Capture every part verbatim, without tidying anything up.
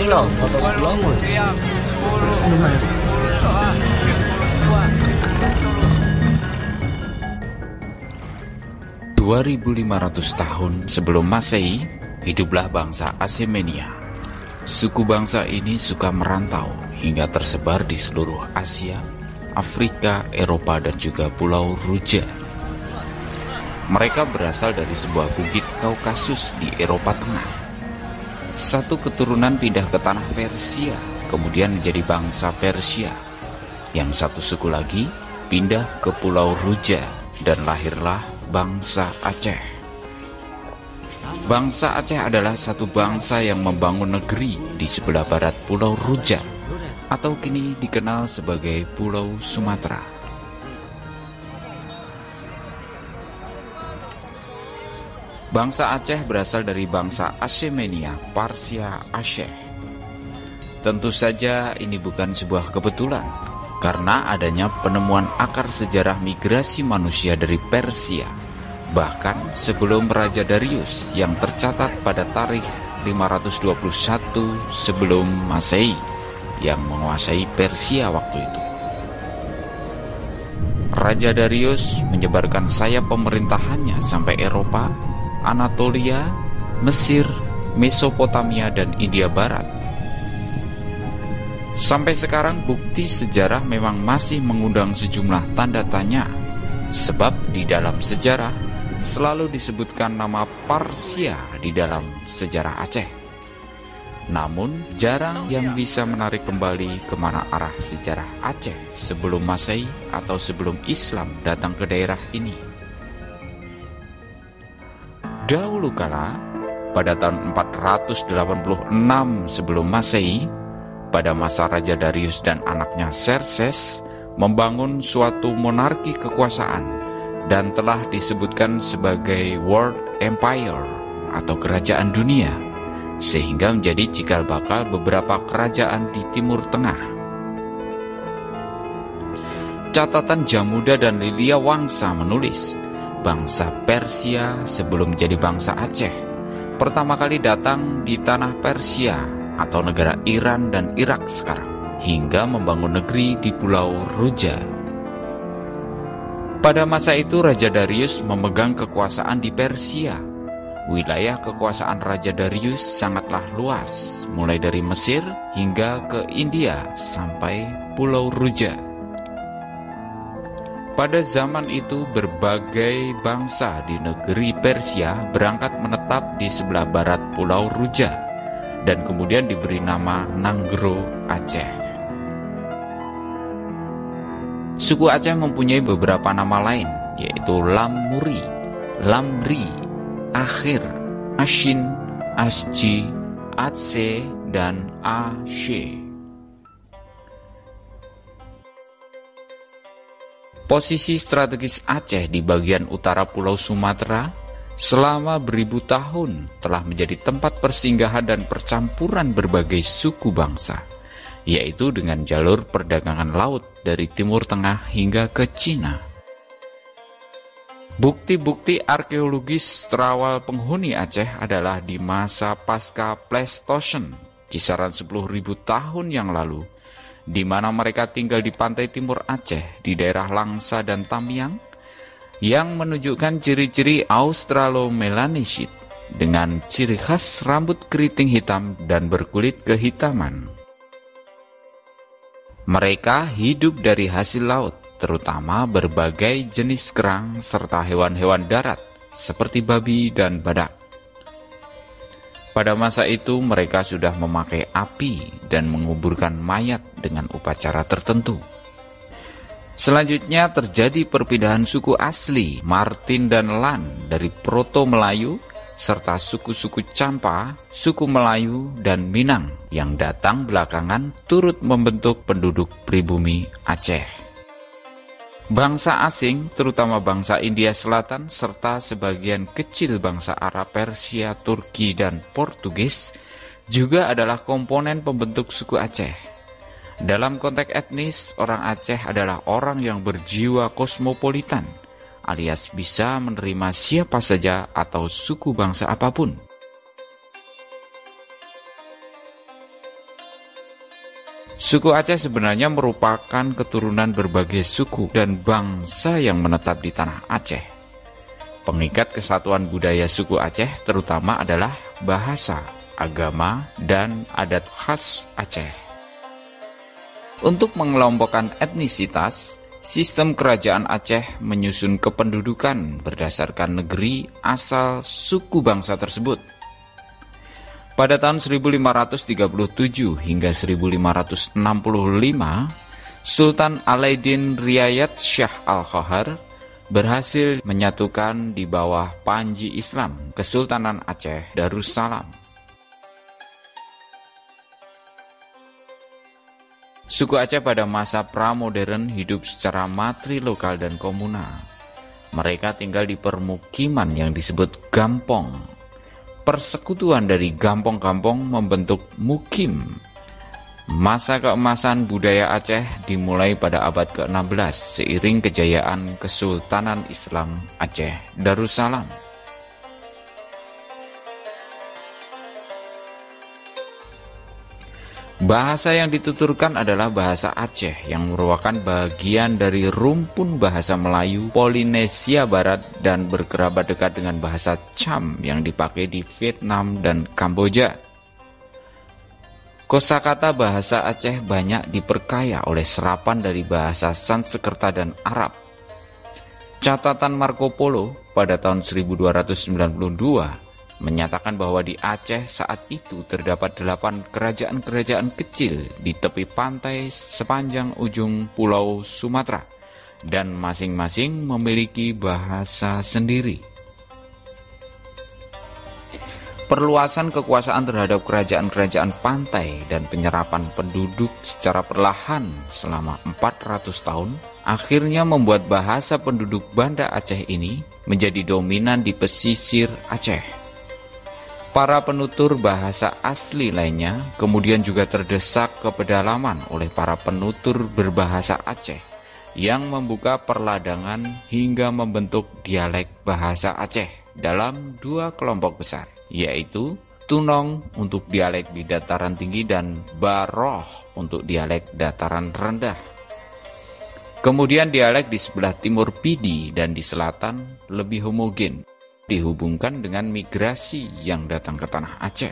pulau atau sepulauan. dua ribu lima ratus tahun sebelum Masehi, hiduplah bangsa Asemenia. Suku bangsa ini suka merantau hingga tersebar di seluruh Asia, Afrika, Eropa, dan juga Pulau Ruja. Mereka berasal dari sebuah bukit Kaukasus di Eropa Tengah. Satu keturunan pindah ke tanah Persia, kemudian menjadi bangsa Persia. Yang satu suku lagi pindah ke Pulau Ruja dan lahirlah bangsa Aceh. Bangsa Aceh adalah satu bangsa yang membangun negeri di sebelah barat Pulau Ruja, atau kini dikenal sebagai Pulau Sumatera. Bangsa Aceh berasal dari bangsa Asemenia, Parsia-Asyeh. Tentu saja ini bukan sebuah kebetulan, karena adanya penemuan akar sejarah migrasi manusia dari Persia, bahkan sebelum Raja Darius yang tercatat pada tarikh lima ratus dua puluh satu sebelum Masehi yang menguasai Persia waktu itu. Raja Darius menyebarkan sayap pemerintahannya sampai Eropa, Anatolia, Mesir, Mesopotamia, dan India Barat. Sampai sekarang bukti sejarah memang masih mengundang sejumlah tanda tanya, sebab di dalam sejarah selalu disebutkan nama Parsia di dalam sejarah Aceh. Namun jarang yang bisa menarik kembali kemana arah sejarah Aceh sebelum Masehi atau sebelum Islam datang ke daerah ini. Dahulu kala, pada tahun empat ratus delapan puluh enam sebelum Masehi, pada masa Raja Darius dan anaknya Xerxes membangun suatu monarki kekuasaan dan telah disebutkan sebagai World Empire atau kerajaan dunia, sehingga menjadi cikal bakal beberapa kerajaan di Timur Tengah. Catatan Jamuda dan Lilia Wangsa menulis, bangsa Persia sebelum jadi bangsa Aceh pertama kali datang di tanah Persia atau negara Iran dan Irak sekarang, hingga membangun negeri di Pulau Ruja. Pada masa itu Raja Darius memegang kekuasaan di Persia. Wilayah kekuasaan Raja Darius sangatlah luas, mulai dari Mesir hingga ke India sampai Pulau Ruja. Pada zaman itu berbagai bangsa di negeri Persia berangkat menetap di sebelah barat Pulau Ruja dan kemudian diberi nama Nanggro Aceh. Suku Aceh mempunyai beberapa nama lain, yaitu Lamuri, Lamri, Akhir, Ashin, Asji, Atse, dan Ashe. Posisi strategis Aceh di bagian utara Pulau Sumatera selama beribu tahun telah menjadi tempat persinggahan dan percampuran berbagai suku bangsa, yaitu dengan jalur perdagangan laut dari Timur Tengah hingga ke Cina. Bukti-bukti arkeologis terawal penghuni Aceh adalah di masa pasca Pleistosen, kisaran sepuluh ribu tahun yang lalu, di mana mereka tinggal di pantai timur Aceh, di daerah Langsa dan Tamiang, yang menunjukkan ciri-ciri Australomelanesid dengan ciri khas rambut keriting hitam dan berkulit kehitaman. Mereka hidup dari hasil laut, terutama berbagai jenis kerang serta hewan-hewan darat seperti babi dan badak. Pada masa itu mereka sudah memakai api dan menguburkan mayat dengan upacara tertentu. Selanjutnya terjadi perpindahan suku asli Martin dan Lan dari Proto Melayu serta suku-suku Champa, suku Melayu, dan Minang yang datang belakangan turut membentuk penduduk pribumi Aceh. Bangsa asing, terutama bangsa India Selatan, serta sebagian kecil bangsa Arab, Persia, Turki, dan Portugis juga adalah komponen pembentuk suku Aceh. Dalam konteks etnis, orang Aceh adalah orang yang berjiwa kosmopolitan, alias bisa menerima siapa saja atau suku bangsa apapun. Suku Aceh sebenarnya merupakan keturunan berbagai suku dan bangsa yang menetap di tanah Aceh. Pengikat kesatuan budaya suku Aceh terutama adalah bahasa, agama, dan adat khas Aceh. Untuk mengelompokkan etnisitas, sistem kerajaan Aceh menyusun kependudukan berdasarkan negeri asal suku bangsa tersebut. Pada tahun seribu lima ratus tiga puluh tujuh hingga seribu lima ratus enam puluh lima, Sultan Alauddin Riayat Syah Al-Kahhar berhasil menyatukan di bawah Panji Islam Kesultanan Aceh Darussalam. Suku Aceh pada masa pramodern hidup secara matrilokal dan komunal. Mereka tinggal di permukiman yang disebut Gampong. Persekutuan dari gampong-gampong membentuk mukim. Masa keemasan budaya Aceh dimulai pada abad ke enam belas seiring kejayaan Kesultanan Islam Aceh Darussalam. Bahasa yang dituturkan adalah bahasa Aceh yang merupakan bagian dari rumpun bahasa Melayu Polinesia Barat dan berkerabat dekat dengan bahasa Cham yang dipakai di Vietnam dan Kamboja. Kosakata bahasa Aceh banyak diperkaya oleh serapan dari bahasa Sansekerta dan Arab. Catatan Marco Polo pada tahun seribu dua ratus sembilan puluh dua menyatakan bahwa di Aceh saat itu terdapat delapan kerajaan-kerajaan kecil di tepi pantai sepanjang ujung Pulau Sumatera dan masing-masing memiliki bahasa sendiri. Perluasan kekuasaan terhadap kerajaan-kerajaan pantai dan penyerapan penduduk secara perlahan selama empat ratus tahun akhirnya membuat bahasa penduduk Banda Aceh ini menjadi dominan di pesisir Aceh. Para penutur bahasa asli lainnya kemudian juga terdesak ke pedalaman oleh para penutur berbahasa Aceh yang membuka perladangan hingga membentuk dialek bahasa Aceh dalam dua kelompok besar, yaitu Tunong untuk dialek di dataran tinggi dan Baroh untuk dialek dataran rendah. Kemudian dialek di sebelah timur Pidie dan di selatan lebih homogen, dihubungkan dengan migrasi yang datang ke tanah Aceh.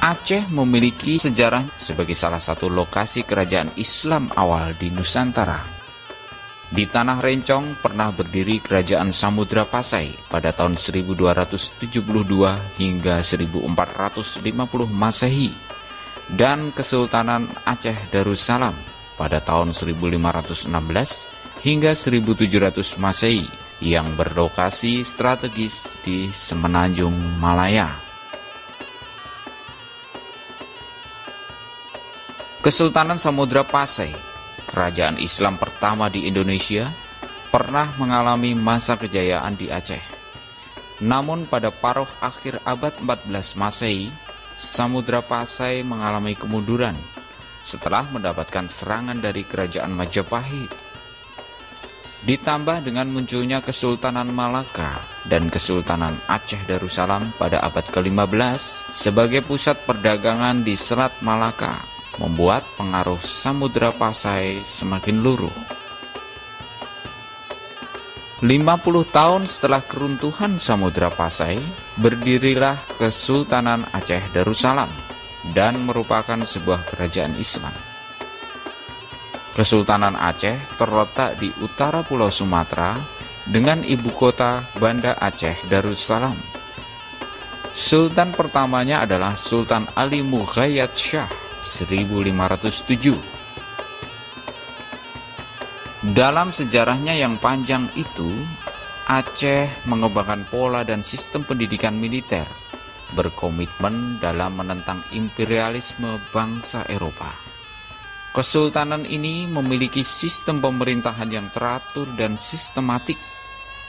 Aceh memiliki sejarah sebagai salah satu lokasi kerajaan Islam awal di Nusantara. Di Tanah Rencong pernah berdiri Kerajaan Samudera Pasai pada tahun seribu dua ratus tujuh puluh dua hingga seribu empat ratus lima puluh Masehi dan Kesultanan Aceh Darussalam pada tahun seribu lima ratus enam belas hingga seribu tujuh ratus Masehi yang berlokasi strategis di Semenanjung Malaya. Kesultanan Samudera Pasai, kerajaan Islam pertama di Indonesia, pernah mengalami masa kejayaan di Aceh. Namun pada paruh akhir abad empat belas Masehi, Samudera Pasai mengalami kemunduran setelah mendapatkan serangan dari kerajaan Majapahit. Ditambah dengan munculnya Kesultanan Malaka dan Kesultanan Aceh Darussalam pada abad ke lima belas sebagai pusat perdagangan di Selat Malaka, membuat pengaruh Samudera Pasai semakin luruh. lima puluh tahun setelah keruntuhan Samudera Pasai, berdirilah Kesultanan Aceh Darussalam dan merupakan sebuah kerajaan Islam. Kesultanan Aceh terletak di utara Pulau Sumatera dengan ibu kota Banda Aceh Darussalam. Sultan pertamanya adalah Sultan Ali Mughayat Syah seribu lima ratus tujuh. Dalam sejarahnya yang panjang itu, Aceh mengembangkan pola dan sistem pendidikan militer, berkomitmen dalam menentang imperialisme bangsa Eropa. Kesultanan ini memiliki sistem pemerintahan yang teratur dan sistematik,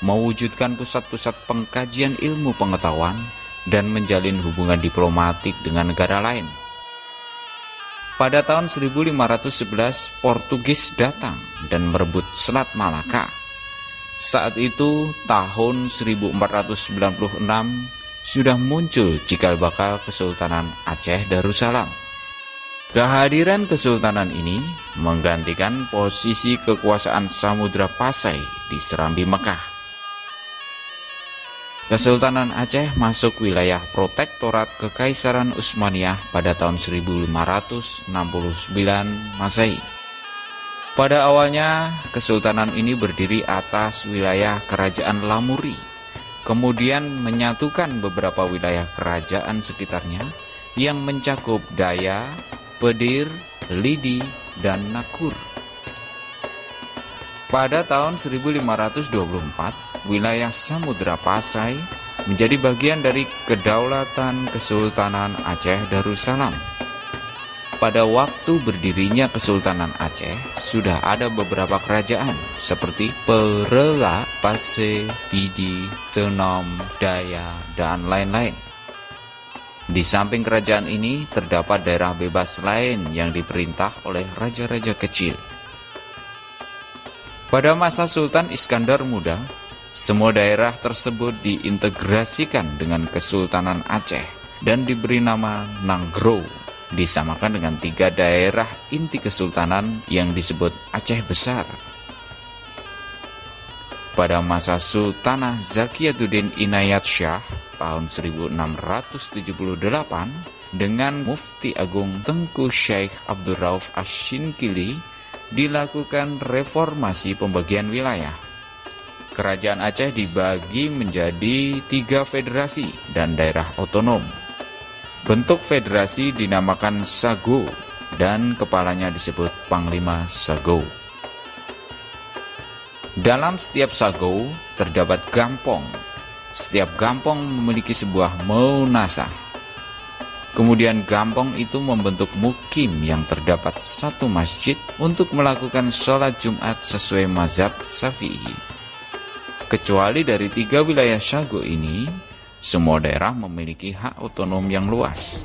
mewujudkan pusat-pusat pengkajian ilmu pengetahuan dan menjalin hubungan diplomatik dengan negara lain. Pada tahun seribu lima ratus sebelas, Portugis datang dan merebut Selat Malaka. Saat itu, tahun seribu empat ratus sembilan puluh enam, sudah muncul cikal bakal Kesultanan Aceh Darussalam. Kehadiran kesultanan ini menggantikan posisi kekuasaan Samudera Pasai di Serambi Mekah. Kesultanan Aceh masuk wilayah protektorat Kekaisaran Utsmaniyah pada tahun seribu lima ratus enam puluh sembilan Masehi. Pada awalnya, kesultanan ini berdiri atas wilayah Kerajaan Lamuri, kemudian menyatukan beberapa wilayah kerajaan sekitarnya yang mencakup Daya, Pedir, Lidi, dan Nakur. Pada tahun seribu lima ratus dua puluh empat, wilayah Samudera Pasai menjadi bagian dari kedaulatan Kesultanan Aceh Darussalam. Pada waktu berdirinya Kesultanan Aceh, sudah ada beberapa kerajaan seperti Perela, Pase, Pidie, Tunong, Daya, dan lain-lain. Di samping kerajaan ini, terdapat daerah bebas lain yang diperintah oleh raja-raja kecil. Pada masa Sultan Iskandar Muda, semua daerah tersebut diintegrasikan dengan Kesultanan Aceh dan diberi nama Nanggro, disamakan dengan tiga daerah inti kesultanan yang disebut Aceh Besar. Pada masa Sultanah Zakiyatuddin Inayat Syah tahun seribu enam ratus tujuh puluh delapan dengan Mufti Agung Tengku Syekh Abdul Rauf Asyinkili dilakukan reformasi pembagian wilayah. Kerajaan Aceh dibagi menjadi tiga federasi dan daerah otonom. Bentuk federasi dinamakan Sago dan kepalanya disebut Panglima Sago. Dalam setiap Sago terdapat Gampong. Setiap Gampong memiliki sebuah Maunasah. Kemudian Gampong itu membentuk Mukim yang terdapat satu masjid untuk melakukan sholat Jumat sesuai mazhab Syafi'i. Kecuali dari tiga wilayah Sago ini, semua daerah memiliki hak otonom yang luas.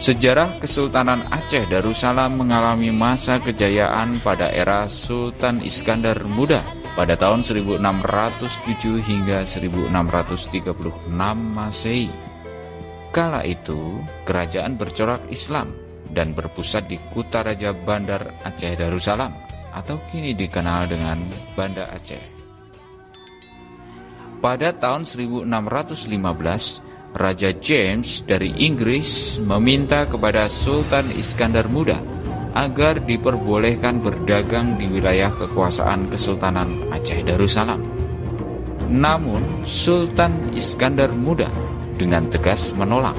Sejarah Kesultanan Aceh Darussalam mengalami masa kejayaan pada era Sultan Iskandar Muda pada tahun seribu enam ratus tujuh hingga seribu enam ratus tiga puluh enam Masehi. Kala itu, kerajaan bercorak Islam dan berpusat di Kuta Raja Bandar Aceh Darussalam atau kini dikenal dengan Banda Aceh. Pada tahun seribu enam ratus lima belas, Raja James dari Inggris meminta kepada Sultan Iskandar Muda agar diperbolehkan berdagang di wilayah kekuasaan Kesultanan Aceh Darussalam. Namun, Sultan Iskandar Muda dengan tegas menolak.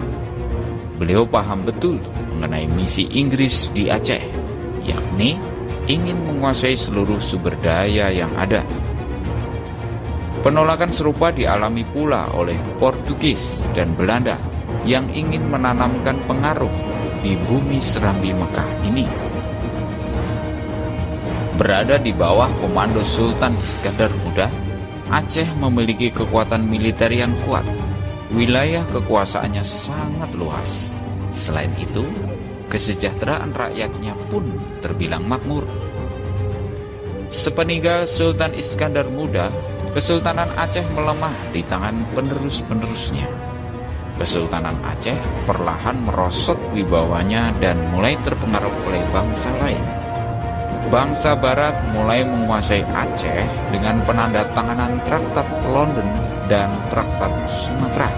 Beliau paham betul mengenai misi Inggris di Aceh, yakni ingin menguasai seluruh sumber daya yang ada. Penolakan serupa dialami pula oleh Portugis dan Belanda yang ingin menanamkan pengaruh di bumi Serambi Mekah ini. Berada di bawah komando Sultan Iskandar Muda, Aceh memiliki kekuatan militer yang kuat. Wilayah kekuasaannya sangat luas. Selain itu, kesejahteraan rakyatnya pun terbilang makmur. Sepeninggal Sultan Iskandar Muda, Kesultanan Aceh melemah di tangan penerus-penerusnya. Kesultanan Aceh perlahan merosot wibawanya dan mulai terpengaruh oleh bangsa lain. Bangsa Barat mulai menguasai Aceh dengan penandatanganan Traktat London dan Traktat Sumatera.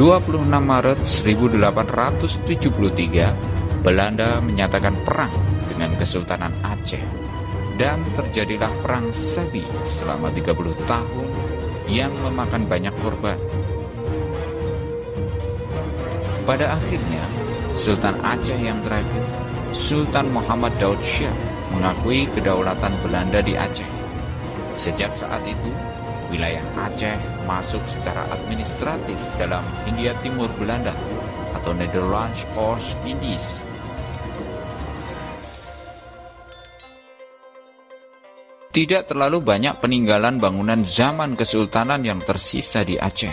dua puluh enam Maret seribu delapan ratus tujuh puluh tiga, Belanda menyatakan perang dengan Kesultanan Aceh. Dan terjadilah Perang Sabi selama tiga puluh tahun yang memakan banyak korban. Pada akhirnya, Sultan Aceh yang terakhir, Sultan Muhammad Daud Syah, mengakui kedaulatan Belanda di Aceh. Sejak saat itu, wilayah Aceh masuk secara administratif dalam Hindia Timur Belanda atau Netherlands Oost-Indies. Tidak terlalu banyak peninggalan bangunan zaman kesultanan yang tersisa di Aceh.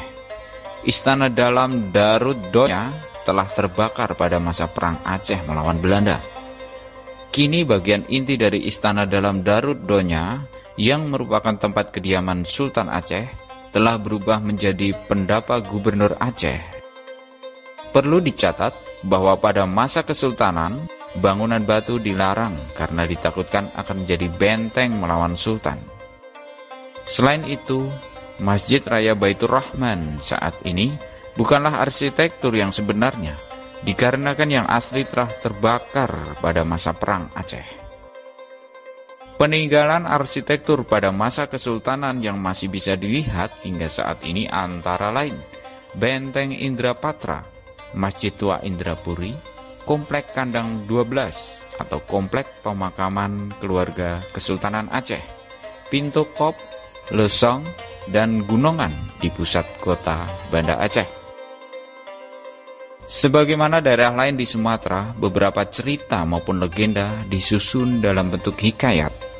Istana dalam Darut Donya telah terbakar pada masa Perang Aceh melawan Belanda. Kini bagian inti dari istana dalam Darut Donya, yang merupakan tempat kediaman Sultan Aceh, telah berubah menjadi pendapa Gubernur Aceh. Perlu dicatat bahwa pada masa kesultanan, bangunan batu dilarang karena ditakutkan akan menjadi benteng melawan Sultan. Selain itu, Masjid Raya Baitur Rahman saat ini bukanlah arsitektur yang sebenarnya, dikarenakan yang asli telah terbakar pada masa Perang Aceh. Peninggalan arsitektur pada masa kesultanan yang masih bisa dilihat hingga saat ini antara lain Benteng Indrapatra, Masjid Tua Indrapuri, Komplek Kandang dua belas atau Komplek Pemakaman Keluarga Kesultanan Aceh, Pintu Kop, Lesong, dan Gunongan di pusat kota Banda Aceh. Sebagaimana daerah lain di Sumatera, beberapa cerita maupun legenda disusun dalam bentuk hikayat.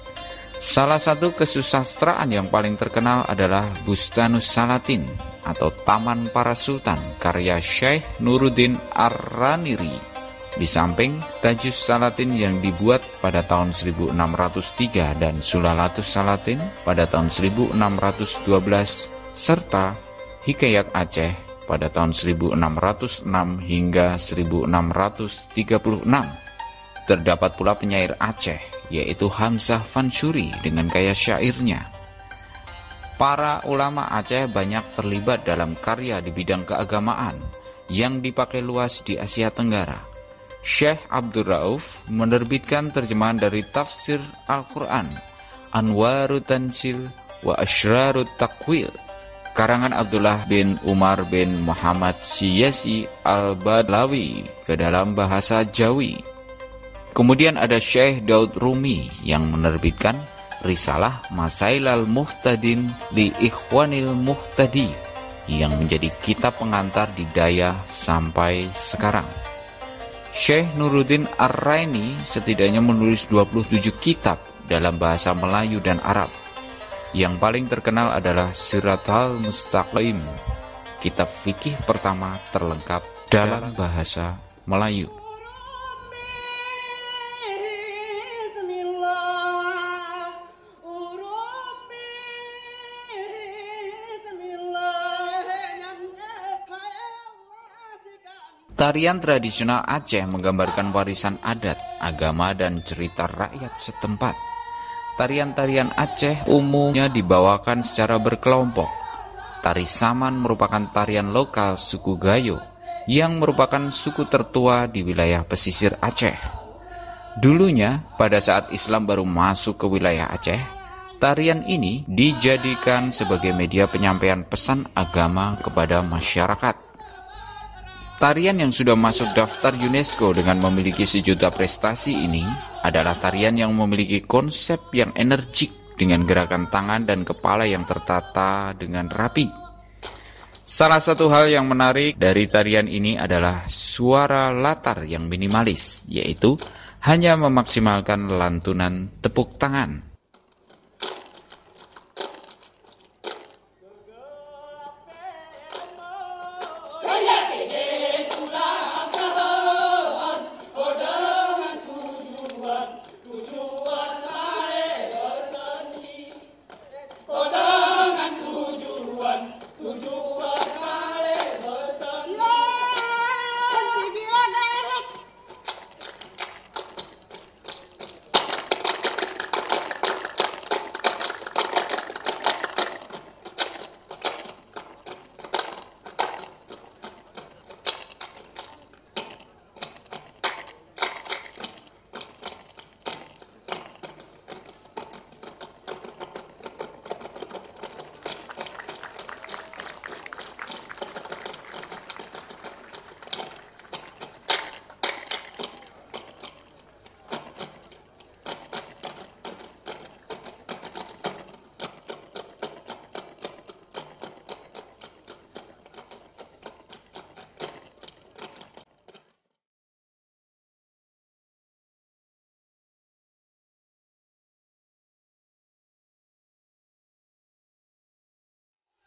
Salah satu kesusastraan yang paling terkenal adalah Bustanus Salatin atau Taman Para Sultan karya Syekh Nuruddin Ar-Raniri, di samping Tajus Salatin yang dibuat pada tahun seribu enam ratus tiga dan Sulalatus Salatin pada tahun seribu enam ratus dua belas serta Hikayat Aceh pada tahun seribu enam ratus enam hingga seribu enam ratus tiga puluh enam. Terdapat pula penyair Aceh yaitu Hamzah Fansuri dengan gaya syairnya. Para ulama Aceh banyak terlibat dalam karya di bidang keagamaan yang dipakai luas di Asia Tenggara. Syekh Abdur Rauf menerbitkan terjemahan dari Tafsir Al-Quran Anwarut Tansil wa Ashrarut Taqwil karangan Abdullah bin Umar bin Muhammad Siyasi Al-Badlawi ke dalam bahasa Jawi. Kemudian ada Syekh Daud Rumi yang menerbitkan Risalah Masailal Muhtadin di Ikhwanil Muhtadi yang menjadi kitab pengantar di Daya sampai sekarang. Syekh Nuruddin Ar-Raini setidaknya menulis dua puluh tujuh kitab dalam bahasa Melayu dan Arab. Yang paling terkenal adalah Siratal Mustaqim, kitab fikih pertama terlengkap dalam bahasa Melayu. Tarian tradisional Aceh menggambarkan warisan adat, agama, dan cerita rakyat setempat. Tarian-tarian Aceh umumnya dibawakan secara berkelompok. Tari Saman merupakan tarian lokal suku Gayo, yang merupakan suku tertua di wilayah pesisir Aceh. Dulunya, pada saat Islam baru masuk ke wilayah Aceh, tarian ini dijadikan sebagai media penyampaian pesan agama kepada masyarakat. Tarian yang sudah masuk daftar UNESCO dengan memiliki sejuta prestasi ini adalah tarian yang memiliki konsep yang energik dengan gerakan tangan dan kepala yang tertata dengan rapi. Salah satu hal yang menarik dari tarian ini adalah suara latar yang minimalis, yaitu hanya memaksimalkan lantunan tepuk tangan.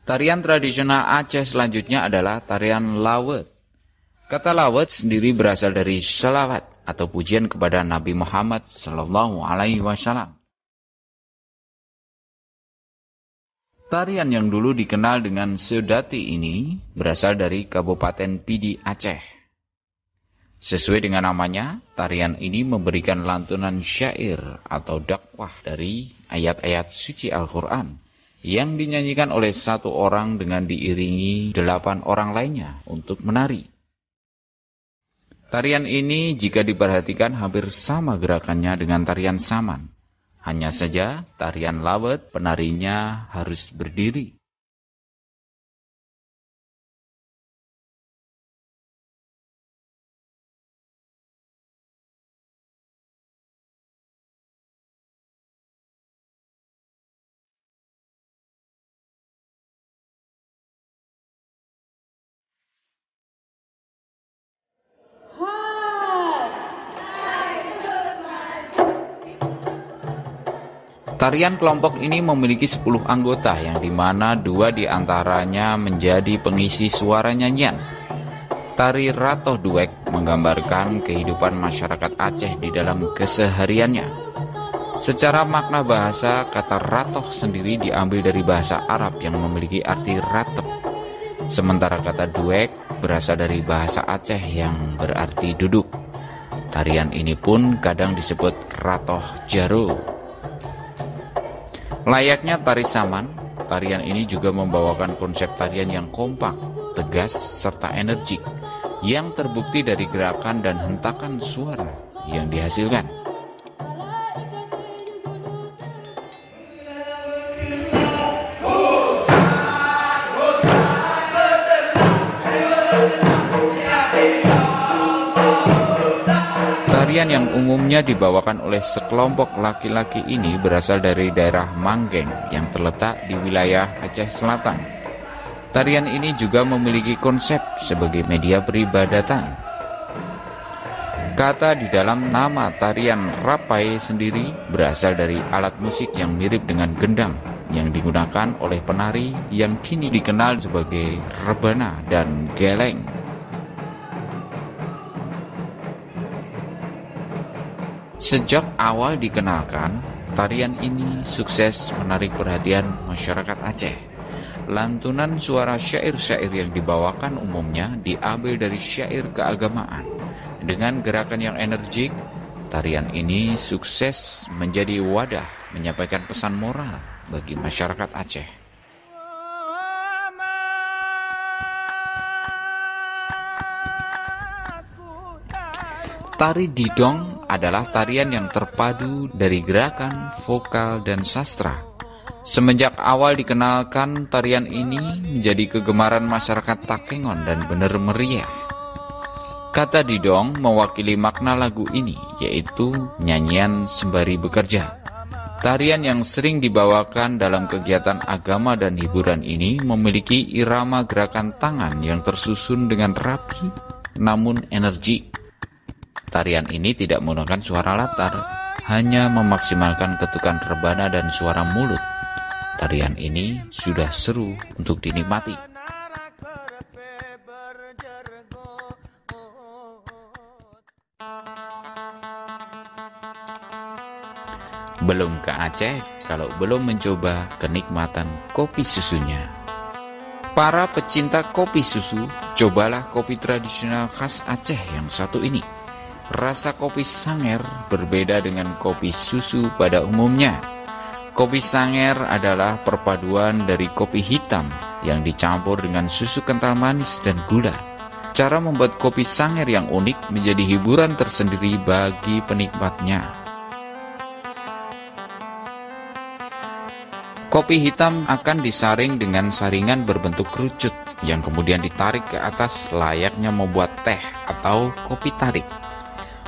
Tarian tradisional Aceh selanjutnya adalah tarian Lawet. Kata lawat sendiri berasal dari salawat atau pujian kepada Nabi Muhammad Shallallahu Alaihi Wasallam. Tarian yang dulu dikenal dengan Sedati ini berasal dari Kabupaten Pidie Aceh. Sesuai dengan namanya, tarian ini memberikan lantunan syair atau dakwah dari ayat-ayat suci Al-Quran yang dinyanyikan oleh satu orang dengan diiringi delapan orang lainnya untuk menari. Tarian ini jika diperhatikan hampir sama gerakannya dengan tarian saman. Hanya saja tarian lawet penarinya harus berdiri. Tarian kelompok ini memiliki sepuluh anggota yang dimana dua diantaranya menjadi pengisi suara nyanyian. Tari Ratoh Duek menggambarkan kehidupan masyarakat Aceh di dalam kesehariannya. Secara makna bahasa, kata Ratoh sendiri diambil dari bahasa Arab yang memiliki arti ratep. Sementara kata Duek berasal dari bahasa Aceh yang berarti duduk. Tarian ini pun kadang disebut Ratoh Jaro. Layaknya tari saman, tarian ini juga membawakan konsep tarian yang kompak, tegas, serta energik, yang terbukti dari gerakan dan hentakan suara yang dihasilkan. Tarian yang umumnya dibawakan oleh sekelompok laki-laki ini berasal dari daerah Manggeng yang terletak di wilayah Aceh Selatan. Tarian ini juga memiliki konsep sebagai media peribadatan. Kata di dalam nama tarian Rapai sendiri berasal dari alat musik yang mirip dengan gendang yang digunakan oleh penari yang kini dikenal sebagai rebana dan geleng. Sejak awal dikenalkan, tarian ini sukses menarik perhatian masyarakat Aceh. Lantunan suara syair-syair yang dibawakan umumnya diambil dari syair keagamaan. Dengan gerakan yang energik, tarian ini sukses menjadi wadah menyampaikan pesan moral bagi masyarakat Aceh. Tari Didong adalah tarian yang terpadu dari gerakan, vokal, dan sastra. Semenjak awal dikenalkan, tarian ini menjadi kegemaran masyarakat Takengon dan Bener Meriah. Kata Didong mewakili makna lagu ini, yaitu nyanyian sembari bekerja. Tarian yang sering dibawakan dalam kegiatan agama dan hiburan ini memiliki irama gerakan tangan yang tersusun dengan rapi, namun energik. Tarian ini tidak menggunakan suara latar, hanya memaksimalkan ketukan rebana dan suara mulut. Tarian ini sudah seru untuk dinikmati. Belum ke Aceh kalau belum mencoba kenikmatan kopi susunya. Para pecinta kopi susu, cobalah kopi tradisional khas Aceh yang satu ini. Rasa kopi sangher berbeda dengan kopi susu pada umumnya. Kopi sangher adalah perpaduan dari kopi hitam yang dicampur dengan susu kental manis dan gula. Cara membuat kopi sangher yang unik menjadi hiburan tersendiri bagi penikmatnya. Kopi hitam akan disaring dengan saringan berbentuk kerucut yang kemudian ditarik ke atas layaknya membuat teh atau kopi tarik.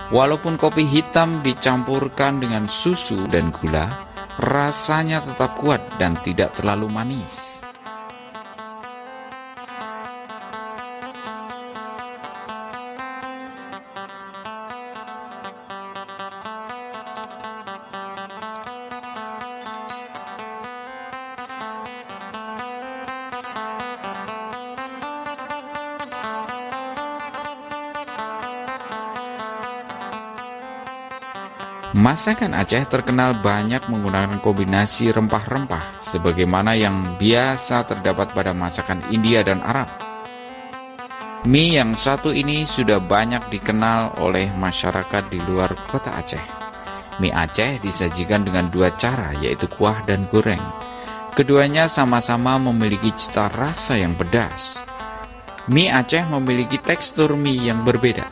Walaupun kopi hitam dicampurkan dengan susu dan gula, rasanya tetap kuat dan tidak terlalu manis. Masakan Aceh terkenal banyak menggunakan kombinasi rempah-rempah sebagaimana yang biasa terdapat pada masakan India dan Arab. Mie yang satu ini sudah banyak dikenal oleh masyarakat di luar kota Aceh. Mie Aceh disajikan dengan dua cara, yaitu kuah dan goreng. Keduanya sama-sama memiliki cita rasa yang pedas. Mie Aceh memiliki tekstur mie yang berbeda,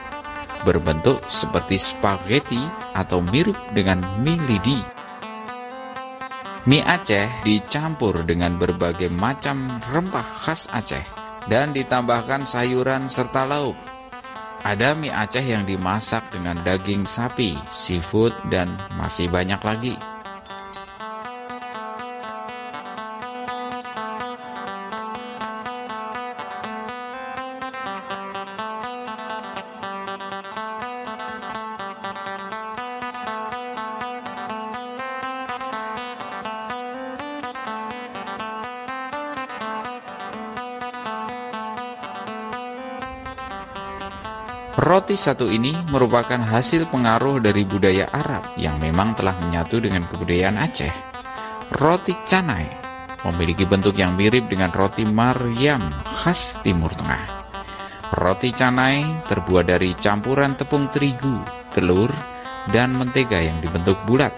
berbentuk seperti spaghetti atau mirip dengan mie lidi. Mie Aceh dicampur dengan berbagai macam rempah khas Aceh dan ditambahkan sayuran serta lauk. Ada mie Aceh yang dimasak dengan daging sapi, seafood, dan masih banyak lagi. Roti satu ini merupakan hasil pengaruh dari budaya Arab yang memang telah menyatu dengan kebudayaan Aceh. Roti canai memiliki bentuk yang mirip dengan roti Maryam khas Timur Tengah. Roti canai terbuat dari campuran tepung terigu, telur, dan mentega yang dibentuk bulat.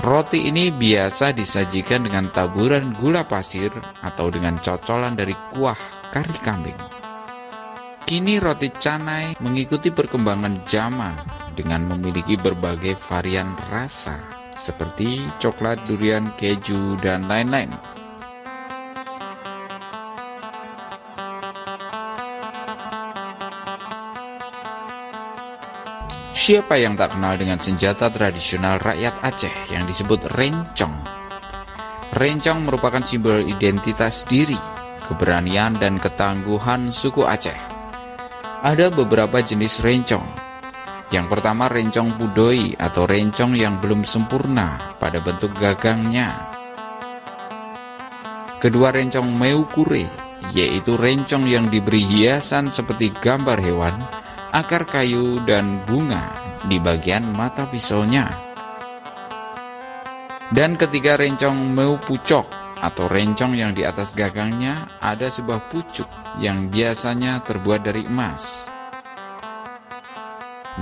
Roti ini biasa disajikan dengan taburan gula pasir atau dengan cocolan dari kuah kari kambing. Kini roti canai mengikuti perkembangan zaman dengan memiliki berbagai varian rasa seperti coklat, durian, keju, dan lain-lain. Siapa yang tak kenal dengan senjata tradisional rakyat Aceh yang disebut rencong? Rencong merupakan simbol identitas diri, keberanian, dan ketangguhan suku Aceh. Ada beberapa jenis rencong. Yang pertama, rencong pudoi atau rencong yang belum sempurna pada bentuk gagangnya. Kedua, rencong meukure, yaitu rencong yang diberi hiasan seperti gambar hewan, akar kayu, dan bunga di bagian mata pisaunya. Dan ketiga, rencong meupucok atau rencong yang di atas gagangnya ada sebuah pucuk yang biasanya terbuat dari emas.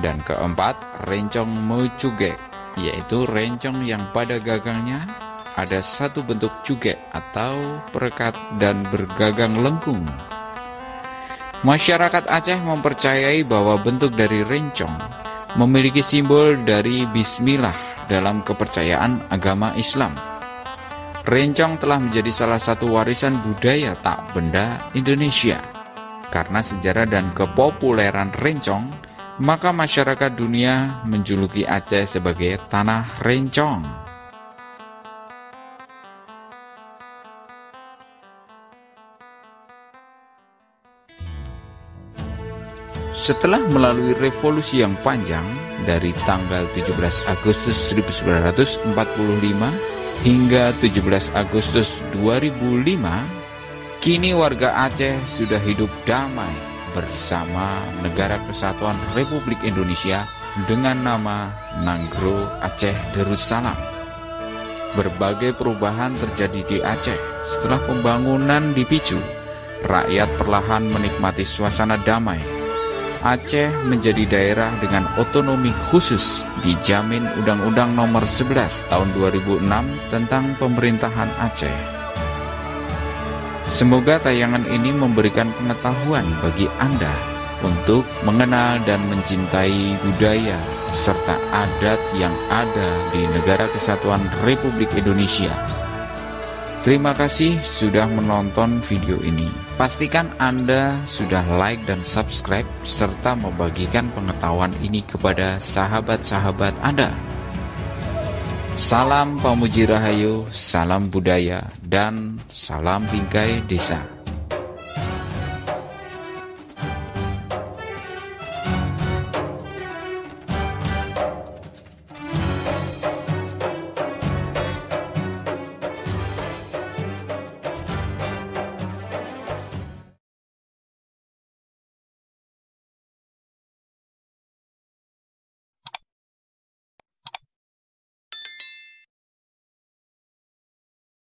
Dan keempat, rencong meucugek, yaitu rencong yang pada gagangnya ada satu bentuk cugek atau perekat dan bergagang lengkung. Masyarakat Aceh mempercayai bahwa bentuk dari rencong memiliki simbol dari bismillah dalam kepercayaan agama Islam. Rencong telah menjadi salah satu warisan budaya tak benda Indonesia. Karena sejarah dan kepopuleran rencong, maka masyarakat dunia menjuluki Aceh sebagai tanah rencong. Setelah melalui revolusi yang panjang dari tanggal tujuh belas Agustus seribu sembilan ratus empat puluh lima hingga tujuh belas Agustus dua ribu lima, kini warga Aceh sudah hidup damai bersama Negara Kesatuan Republik Indonesia dengan nama Nanggro Aceh Darussalam. Berbagai perubahan terjadi di Aceh setelah pembangunan dipicu. Rakyat perlahan menikmati suasana damai. Aceh menjadi daerah dengan otonomi khusus, dijamin Undang-Undang Nomor sebelas Tahun dua ribu enam tentang Pemerintahan Aceh. Semoga tayangan ini memberikan pengetahuan bagi Anda untuk mengenal dan mencintai budaya serta adat yang ada di Negara Kesatuan Republik Indonesia. Terima kasih sudah menonton video ini. Pastikan Anda sudah like dan subscribe serta membagikan pengetahuan ini kepada sahabat-sahabat Anda. Salam Pamuji Rahayu, salam budaya, dan salam bingkai desa.